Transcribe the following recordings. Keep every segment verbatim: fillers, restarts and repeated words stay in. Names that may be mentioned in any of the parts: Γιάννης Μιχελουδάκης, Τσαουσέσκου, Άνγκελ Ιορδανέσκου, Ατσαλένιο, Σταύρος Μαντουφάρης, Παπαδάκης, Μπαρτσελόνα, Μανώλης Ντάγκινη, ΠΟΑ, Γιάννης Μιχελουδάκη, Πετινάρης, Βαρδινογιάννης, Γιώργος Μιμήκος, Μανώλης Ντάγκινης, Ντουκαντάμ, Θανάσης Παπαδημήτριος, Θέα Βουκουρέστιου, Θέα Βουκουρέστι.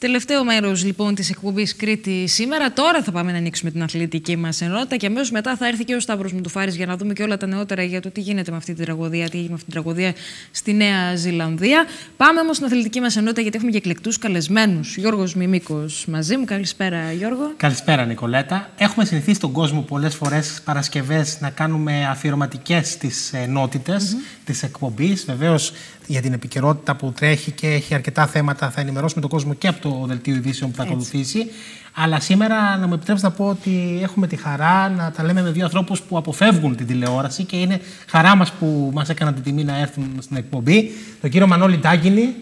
Τελευταίο μέρος λοιπόν της εκπομπής Κρήτη σήμερα. Τώρα θα πάμε να ανοίξουμε την αθλητική μας ενότητα και αμέσως μετά θα έρθει και ο Σταύρος Μαντουφάρης για να δούμε και όλα τα νεότερα για το τι γίνεται με αυτή την τραγωδία, τι γίνεται με αυτή την τραγωδία στη Νέα Ζηλανδία. Πάμε όμως στην αθλητική μας ενότητα γιατί έχουμε και εκλεκτούς καλεσμένους. Γιώργος Μιμήκος μαζί μου. Καλησπέρα, Γιώργο. Καλησπέρα, Νικολέτα. Έχουμε συνηθίσει στον κόσμο πολλές φορές Παρασκευές να κάνουμε αφιερωματικές τις ενότητες mm-hmm. της εκπομπής. Βεβαίως για την επικαιρότητα που τρέχει και έχει αρκετά θέματα θα ενημερώσουμε τον κόσμο και από το δελτίο ειδήσεων που θα Έτσι. ακολουθήσει. Αλλά σήμερα να μου επιτρέψετε να πω ότι έχουμε τη χαρά να τα λέμε με δύο ανθρώπους που αποφεύγουν την τηλεόραση και είναι χαρά μας που μας έκαναν την τιμή να έρθουν στην εκπομπή. Τον κύριο Μανώλη Ντάγκινη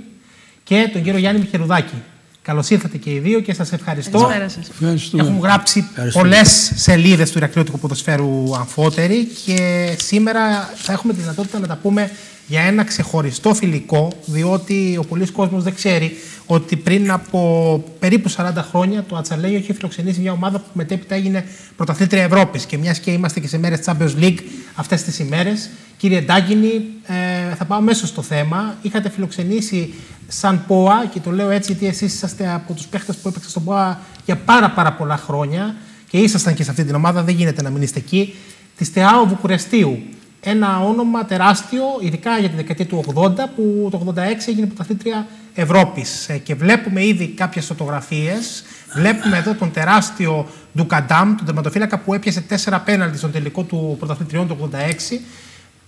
και τον κύριο Γιάννη Μιχελουδάκη. Καλώς ήρθατε και οι δύο και σας ευχαριστώ. Έχουν γράψει πολλές σελίδες του Ηρακλείου Ποδοσφαίρου αμφότεροι και σήμερα θα έχουμε τη δυνατότητα να τα πούμε για ένα ξεχωριστό φιλικό, διότι ο πολλής κόσμος δεν ξέρει ότι πριν από περίπου σαράντα χρόνια το Ατσαλέγιο είχε φιλοξενήσει μια ομάδα που μετέπειτα έγινε πρωταθλήτρια Ευρώπης. Και μιας και είμαστε και σε μέρες Champions League αυτές τις ημέρες, κύριε Ντάγκινη, ε, θα πάω μέσω στο θέμα. Είχατε φιλοξενήσει σαν ΠΟΑ, και το λέω έτσι γιατί εσείς είσαστε από τους παίχτες που έπαιξαν στον ΠΟΑ για πάρα, πάρα πολλά χρόνια και ήσασταν και σε αυτή την ομάδα, δεν γίνεται να μην είστε εκεί, της Θεά Βουκουρεστίου. Ένα όνομα τεράστιο, ειδικά για τη δεκαετία του ογδόντα, που το ογδόντα έξι έγινε πρωταθλήτρια Ευρώπης. Και βλέπουμε ήδη κάποιες φωτογραφίες. Βλέπουμε εδώ τον τεράστιο Ντουκαντάμ, τον τερματοφύλακα που έπιασε τέσσερα πέναλτι στον τελικό του πρωταθλητριών του ογδόντα έξι.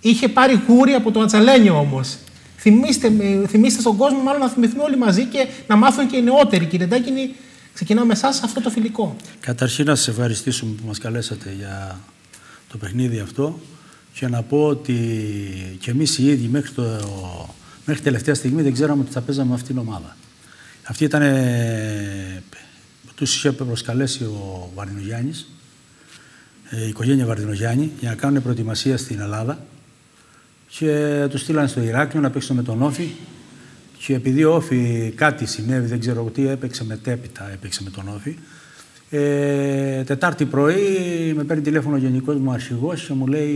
Είχε πάρει γούρι από το Ατσαλένιο όμως. Θυμήστε, θυμήστε στον κόσμο, μάλλον να θυμηθούμε όλοι μαζί και να μάθουν και οι νεότεροι. Κύριε Ντάγκινη, ξεκινάω με εσάς αυτό το φιλικό. Καταρχήν, να σας ευχαριστήσουμε που μας καλέσατε για το παιχνίδι αυτό. Και να πω ότι και εμείς οι ίδιοι μέχρι, το, μέχρι τελευταία στιγμή δεν ξέραμε ότι θα παίζαμε αυτήν την ομάδα. Αυτή ήταν, ε, τους είχε προσκαλέσει ο Βαρδινογιάννης, ε, η οικογένεια Βαρδινογιάννη, για να κάνουν προετοιμασία στην Ελλάδα. Και τους στείλανε στο Ηράκλειο να παίξουν με τον Όφη. Και επειδή ο Όφη κάτι συνέβη, δεν ξέρω τι, έπαιξε μετέπειτα, έπαιξε με τον Όφη. Ε, τετάρτη πρωί με παίρνει τηλέφωνο ο γενικός μου αρχηγός και μου λέει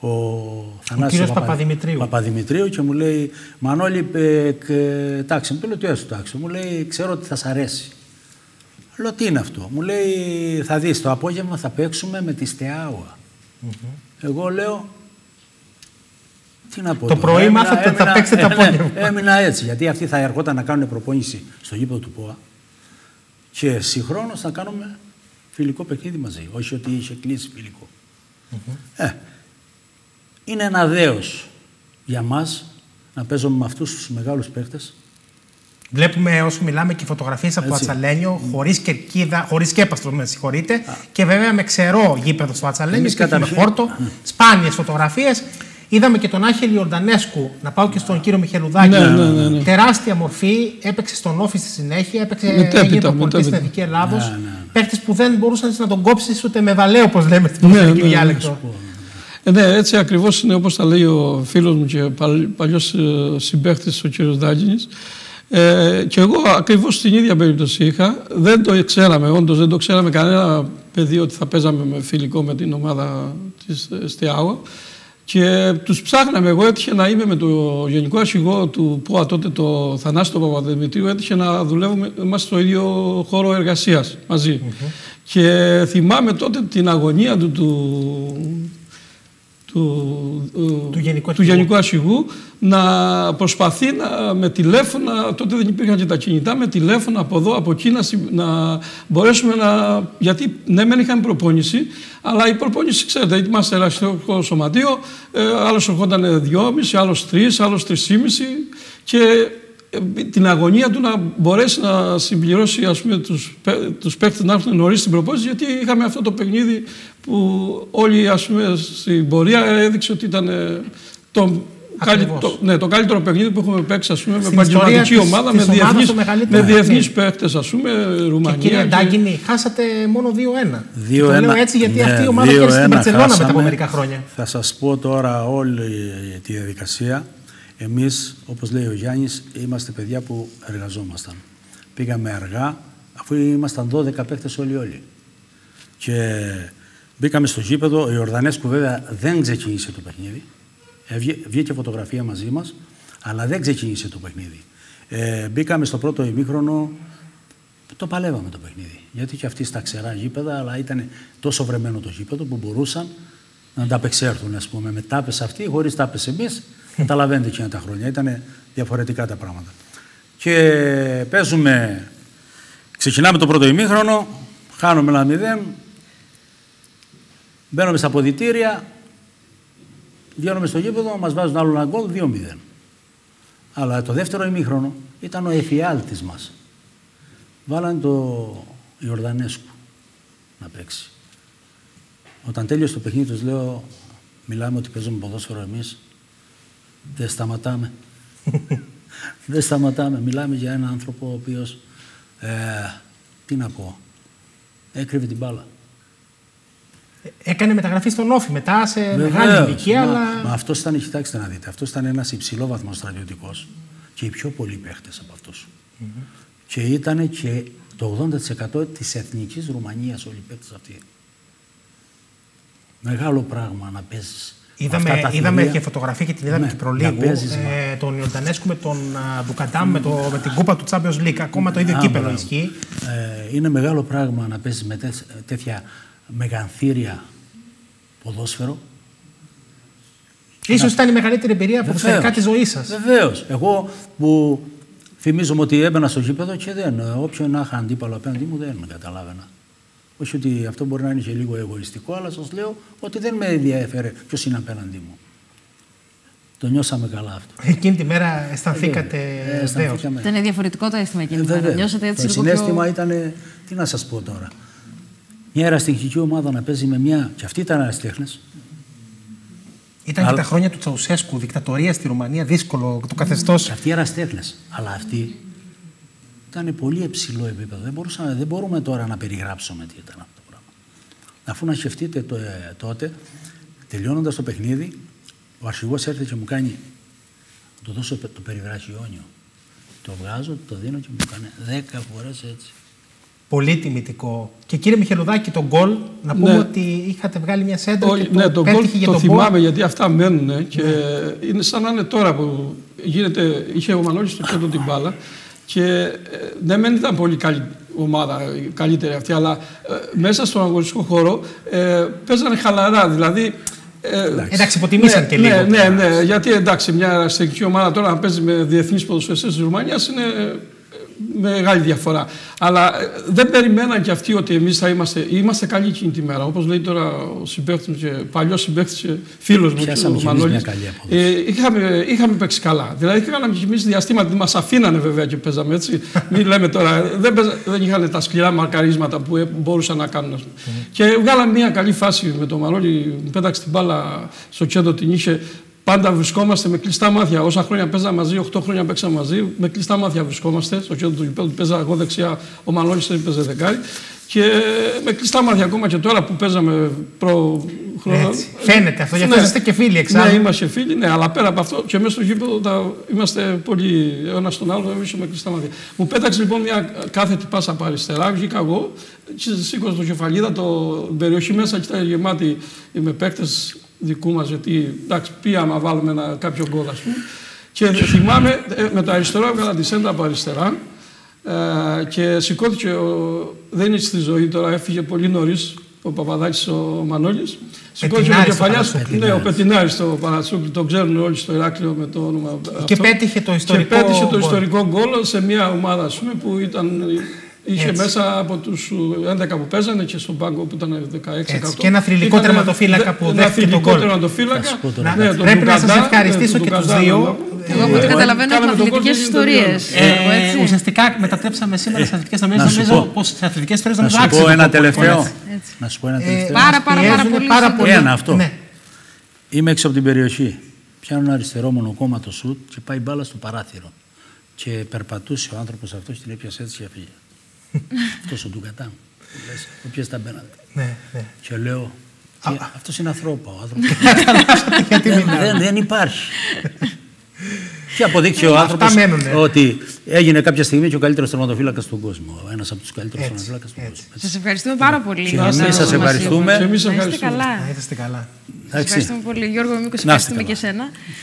ο Θανάσης ο Παπαδημητρίου. Παπαδημητρίου και μου λέει «Μανώλη, ε, τάξη». Μου το λέω «Τι έστω τάξη». Μου λέει «Ξέρω ότι θα σ' αρέσει». Λέω «Τι είναι αυτό». Μου λέει «Θα δεις, το απόγευμα θα παίξουμε με τη Στεάουα». Mm-hmm. Εγώ λέω «Τι να πω». Το πρωί έμεινα, μάθατε έμεινα, θα παίξετε το απόγευμα. Έμεινα έτσι, γιατί αυτοί θα ερχόταν να κάνουν προπόνηση στο γήπεδο του ΠΟΑ. Και συγχρόνως θα κάνουμε φιλικό παιχνίδι μαζί. Όχι ότι είχε κλείσει φιλικό. Mm-hmm. ε, είναι ένα δέος για μας να παίζουμε με αυτούς τους μεγάλους παίχτες. Βλέπουμε όσο μιλάμε και φωτογραφίες από το Ατσαλένιο, mm. χωρίς κερκίδα, χωρίς κέπαστρο, με συγχωρείτε. Ah. Και βέβαια με ξερό γήπεδο στο Ατσαλένιο, με χόρτο, mm. σπάνιες φωτογραφίες. Είδαμε και τον Άγγελ Ιορδανέσκου, να πάω και στον κύριο Μιχελουδάκη. Ναι, ναι, ναι, ναι. Τεράστια μορφή, έπαιξε στον Όφη στη συνέχεια, έπαιξε προπονητή στην Εθνική Ελλάδος. Ναι, ναι. Παίχτες που δεν μπορούσαν να τον κόψεις ούτε με βαλέο, όπως λέμε στην Πορτογαλική διάλεκτο. Ναι, ναι, ναι, έτσι ακριβώς είναι όπως τα λέει ο φίλος μου και παλιός συμπαίχτης ο κύριος Ντάγκινης. Ε, και εγώ ακριβώς την ίδια περίπτωση είχα. Δεν το ξέραμε, όντως δεν το ξέραμε κανένα παιδί ότι θα παίζαμε με φιλικό με την ομάδα της Στεάουα. Και τους ψάχναμε. Εγώ έτυχε να είμαι με τον γενικό αρχηγό του ΠΟΑ τότε, το Θανάση τον Παπαδημητρίου, έτυχε να δουλεύουμε μας στο ίδιο χώρο εργασίας μαζί. Mm-hmm. Και θυμάμαι τότε την αγωνία του, του, του, του, γενικού, του γενικού αρχηγού να προσπαθεί να, με τηλέφωνα, τότε δεν υπήρχαν και τα κινητά, με τηλέφωνα από εδώ, από εκεί, να, να μπορέσουμε να... Γιατί ναι, μεν είχαμε προπόνηση, αλλά η προπόνηση, ξέρετε, είμαστε ελαχιστικό σωματείο, ε, άλλος ερχόταν δυόμισι, άλλος τρεις, άλλος τρεισήμισι και ε, την αγωνία του να μπορέσει να συμπληρώσει, ας πούμε, τους, τους παίκτες να έρθουν νωρίς στην προπόνηση, γιατί είχαμε αυτό το παιχνίδι που όλοι, ας πούμε, στην πορεία έδειξε ότι ήταν ε, το... Το, ναι, το καλύτερο παιχνίδι που έχουμε παίξει, ας πούμε, με επαγγελματική ομάδα, της, με διεθνείς παίκτες, ας πούμε, Ρουμανία. Και κύριε Ντάγκινη, και... χάσατε μόνο δύο ένα. δύο ένα. Το λέω έτσι γιατί ναι, αυτή η ομάδα κέρδισε στην Μπαρτσελόνα μετά από μερικά χρόνια. Θα σας πω τώρα όλη τη διαδικασία. Εμείς, όπως λέει ο Γιάννης, είμαστε παιδιά που εργαζόμασταν. Πήγαμε αργά, αφού ήμασταν δώδεκα παίκτες όλοι όλοι. Και μπήκαμε στο γήπεδο. Ο Ιορδανέσκου βέβαια δεν ξεκίνησε το παιχνίδι. Βγήκε φωτογραφία μαζί μας, αλλά δεν ξεκίνησε το παιχνίδι. Ε, μπήκαμε στο πρώτο ημίχρονο, το παλεύαμε το παιχνίδι. Γιατί και αυτοί στα ξερά γήπεδα, αλλά ήταν τόσο βρεμένο το γήπεδο που μπορούσαν να τα απεξέλθουν, ας πούμε. Με τάπες αυτοί, χωρίς τάπες εμείς, καταλαβαίνετε εκείνα τα χρόνια. Ήταν διαφορετικά τα πράγματα. Και παίζουμε, ξεκινάμε το πρώτο ημίχρονο, χάνουμε ένα μηδέν, μπαίνουμε στα ποδητήρια, βγαίνουμε στο γήπεδο, μας βάζουν άλλο ένα γκολ, δύο μηδέν. Αλλά το δεύτερο ημίχρονο ήταν ο εφιάλτης μας. Βάλαν το Ιορδανέσκου να παίξει. Όταν τέλειωσε το παιχνίδι, τους λέω, μιλάμε ότι παίζουμε ποδόσφαιρο εμείς. Δεν σταματάμε. Δεν σταματάμε. Μιλάμε για έναν άνθρωπο ο οποίος, ε, τι να πω, έκρυβε την μπάλα. Έκανε μεταγραφή στον Όφη μετά σε βεβαίως, μεγάλη ηλικία, μα, αλλά... Μα αυτός ήταν, κοιτάξτε να δείτε, αυτός ήταν ένας υψηλόβαθμος στρατιωτικός και οι πιο πολλοί παίχτες από αυτούς. Mm-hmm. Και ήταν και το ογδόντα τοις εκατό της εθνικής Ρουμανίας όλοι οι παίχτες αυτοί. Μεγάλο πράγμα να παίζεις. Είδαμε, είδαμε και φωτογραφία και την είδαμε ναι, και προλίγου. Ε, τον Ιορδανέσκου με τον Ντουκαντάμ, mm. με, το, με την κούπα του Champions League. Ακόμα το ίδιο ah, κύπελο ισχύει. Ε, είναι μεγάλο πράγμα να παίζεις με τέ, τέτοια μεγανθύρια ποδόσφαιρο. Ίσως να... ήταν η μεγαλύτερη εμπειρία ποδοσφαιρικά της ζωής σας. Βεβαίως. Εγώ που φημίζομαι ότι έμπαινα στο γήπεδο και δεν. Όποιον να είχα αντίπαλο απέναντι μου δεν καταλάβαινα. Όχι ότι αυτό μπορεί να είναι και λίγο εγωιστικό, αλλά σας λέω ότι δεν με ενδιαφέρε ποιος είναι απέναντί μου. Το νιώσαμε καλά αυτό. Εκείνη τη μέρα αισθανθήκατε ε, δέος. Ήταν διαφορετικό το αίσθημα εκείνη τη μέρα. Νιώσατε έτσι το συναίσθημα πιο... ήταν, τι να σας πω τώρα. Μια ερασιτεχνική ομάδα να παίζει με μια... Και αυτοί ήταν ερασιτέχνες. Ήταν αλλά... και τα χρόνια του Τσαουσέσκου, δικτατορία στη Ρουμανία, δύσκολο το καθεστώς. Και αυτοί ερασιτέχνες, αλλά αυτοί... Ήταν πολύ υψηλό επίπεδο. Δεν, μπορούσα, δεν μπορούμε τώρα να περιγράψουμε τι ήταν αυτό το πράγμα. Αφού να σκεφτείτε το, ε, τότε, τελειώνοντας το παιχνίδι, ο αρχηγός έρθει και μου κάνει να του δώσω το περιβραχιόνιο. Το βγάζω, το δίνω και μου κάνει δέκα φορές έτσι. Πολύ τιμητικό. Και κύριε Μιχελουδάκη, τον γκολ, να πούμε ναι. ότι είχατε βγάλει μια σέντρα. Και το ναι, τον γκολ για το, το θυμάμαι γιατί αυτά μένουν και ναι. είναι σαν να είναι τώρα που γίνεται, είχε ο Μανώλης στο κέντρο την μπάλα. Και ναι, δεν ήταν πολύ καλή ομάδα, καλύτερη αυτή, αλλά ε, μέσα στον αγωνιστικό χώρο ε, παίζανε χαλαρά. Δηλαδή, ε, εντάξει, εντάξει υποτιμήσαν ναι, και λίγο. Ναι, ναι, ναι, ναι, γιατί εντάξει, μια αστυνομική ομάδα τώρα να παίζει με διεθνείς ποδοσφαιριστές της Ρουμανίας είναι μεγάλη διαφορά. Αλλά ε, δεν περιμέναν και αυτοί ότι εμείς θα είμαστε, είμαστε καλοί εκείνη τη μέρα. Όπως λέει τώρα ο συμπαίχτης και παλιός συμπαίχτης και φίλος μου, ο Μανώλης, ε, είχαμε, είχαμε παίξει καλά. Δηλαδή είχαμε και εμείς διαστήματα, μας αφήνανε βέβαια και παίζαμε έτσι. Μην λέμε τώρα, δεν, παίζα, δεν είχαν τα σκληρά μαρκαρίσματα που μπορούσαν να κάνουν. Mm-hmm. Και βγάλαμε μια καλή φάση με τον Μανώλη, πέταξε την μπάλα στο κέντρο, την είχε. Πάντα βρισκόμαστε με κλειστά μάτια. Όσα χρόνια παίζαμε μαζί, οκτώ χρόνια παίξαμε μαζί, με κλειστά μάτια βρισκόμαστε. Στο κέντρο του γηπέδου παίζα εγώ δεξιά, ο Μανώλης παίζε δεκάρι. Και με κλειστά μάτια ακόμα και τώρα που παίζαμε προ χρόνο. Φαίνεται αυτό, γιατί ναι, είστε και φίλοι εξάλλου. Ναι, είμαστε φίλοι, ναι, αλλά πέρα από αυτό και μέσα στο γήπεδο τα... είμαστε πολύ ένα στον άλλο, εμείς με κλειστά μάτια. Μου πέταξε λοιπόν μια κάθετη πάσα από αριστερά, βγήκα εγώ, σήκωσα το κεφαλίδα, το περιοχή μέσα και ήταν γεμάτη με παίκτες δικού μας, γιατί εντάξει, πήγαμε να βάλουμε ένα, κάποιο γκολ, ας πούμε. Και θυμάμαι, με το αριστερό έβγαλα τη σέντρα από αριστερά ε, και σηκώθηκε, ο, δεν είναι στη ζωή τώρα, έφυγε πολύ νωρίς ο Παπαδάκης ο Μανώλης. Σηκώθηκε με κεφαλιά, ναι, ο Πετινάρης στο Παρασούκλη, τον ξέρουν όλοι στο Ηράκλειο με το όνομα αυτό. Και πέτυχε το ιστορικό, και πέτυχε το ιστορικό γκολ σε μια ομάδα, ας πούμε, που ήταν... Είχε έτσι μέσα από τους έντεκα που παίζανε και στον πάγκο που ήταν δεκαέξι εκατό. Και ένα θρυλικό τερματοφύλακα που δέχτηκε τον κόλ. Να, ναι, τον πρέπει Ντουκαντά, να σας ευχαριστήσω ναι, και τους δύο. Εγώ από ό,τι καταλαβαίνω έχουμε αθλητικές ιστορίες. Ουσιαστικά μετατρέψαμε σήμερα σε αθλητικές ιστορίες. Νομίζω πως σε αθλητικές ιστορίες δεν θα άξιζε. Να σου πω ένα τελευταίο. Πάρα πολύ. Ένα αυτό. Είμαι έξω από την περιοχή. Πιάνω ένα αριστερό μονοκόμμα το σουτ και πάει μπάλα στο παράθυρο. Και περπατούσε ο άνθρωπος αυτός και την έπιασε έτσι και έφυγε. Αυτός ο Ντουκαντάμ, ο οποίος ήταν απέναντι. Ναι, ναι. Και λέω, και αυτός είναι ανθρώπα ο άνθρωπος. δεν, δεν υπάρχει. Και αποδείξει ο άνθρωπος ότι έγινε κάποια στιγμή και ο καλύτερος τερματοφύλακας στον κόσμο. Ένας από τους καλύτερους τερματοφύλακες στον κόσμο. Σας ευχαριστούμε πάρα πολύ. Και εμείς σας ευχαριστούμε. Να είστε καλά. Να είστε καλά. Σας ευχαριστούμε πολύ. Γιώργο Μιμήκο, ευχαριστούμε και εσένα.